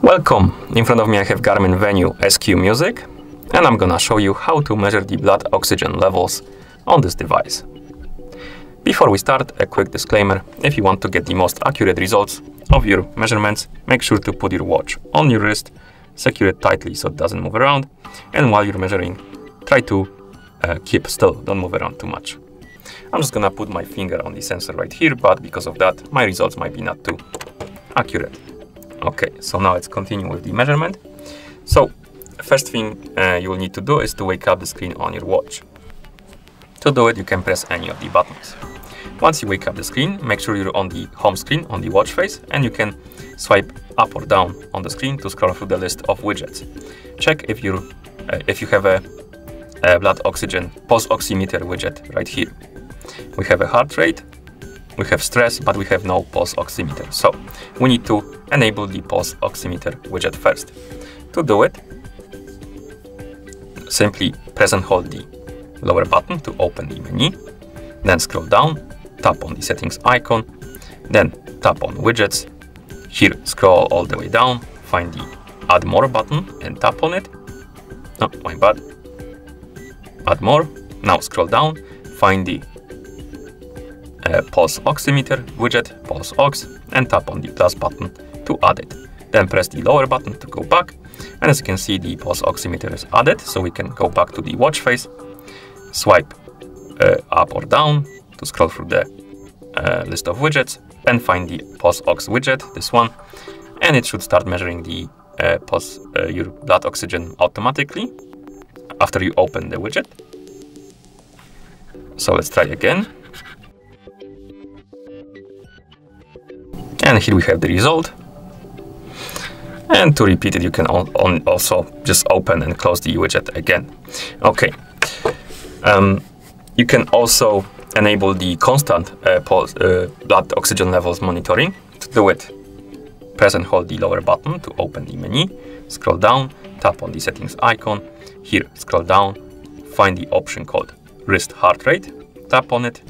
Welcome! In front of me I have Garmin Venu SQ Music and I'm gonna show you how to measure the blood oxygen levels on this device. Before we start, a quick disclaimer. If you want to get the most accurate results of your measurements, make sure to put your watch on your wrist, secure it tightly so it doesn't move around, and while you're measuring, try to keep still, don't move around too much. I'm just gonna put my finger on the sensor right here, but because of that, my results might be not too accurate. Okay, so now let's continue with the measurement. So, first thing you will need to do is to wake up the screen on your watch. To do it, you can press any of the buttons. Once you wake up the screen, make sure you're on the home screen, on the watch face, and you can swipe up or down on the screen to scroll through the list of widgets. Check if you have a blood oxygen pulse oximeter widget right here. We have a heart rate, we have stress, but we have no pulse oximeter. So we need to enable the pulse oximeter widget first. To do it, simply press and hold the lower button to open the menu, then scroll down, tap on the settings icon, then tap on widgets. Here, scroll all the way down, find the add more button and tap on it. No, my bad. Add more. Now scroll down, find the pulse oximeter widget, pulse ox, and tap on the plus button to add it. Then press the lower button to go back, and as you can see, the pulse oximeter is added, so we can go back to the watch face, swipe up or down to scroll through the list of widgets, and find the pulse ox widget, this one, and it should start measuring the your blood oxygen automatically after you open the widget. So let's try again. And here we have the result. And to repeat it, you can also just open and close the widget again. Okay. You can also enable the constant blood oxygen levels monitoring. To do it, press and hold the lower button to open the menu, scroll down, tap on the settings icon, here scroll down, find the option called wrist heart rate, tap on it,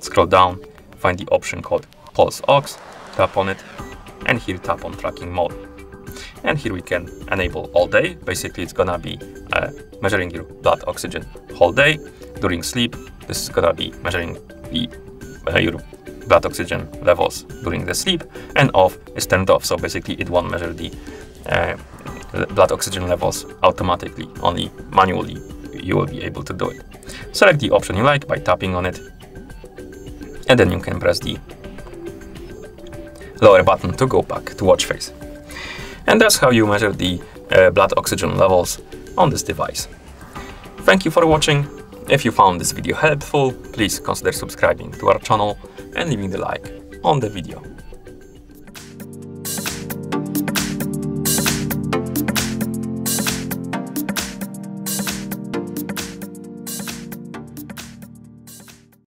scroll down, find the option called pulse ox, tap on it, and here tap on tracking mode. And here we can enable all day. Basically it's gonna be measuring your blood oxygen whole day. During sleep, this is gonna be measuring the, your blood oxygen levels during the sleep, and off is turned off, so basically it won't measure the blood oxygen levels automatically, only manually you will be able to do it. Select the option you like by tapping on it, and then you can press the lower button to go back to watch face. And that's how you measure the blood oxygen levels on this device. Thank you for watching. If you found this video helpful, please consider subscribing to our channel and leaving the like on the video.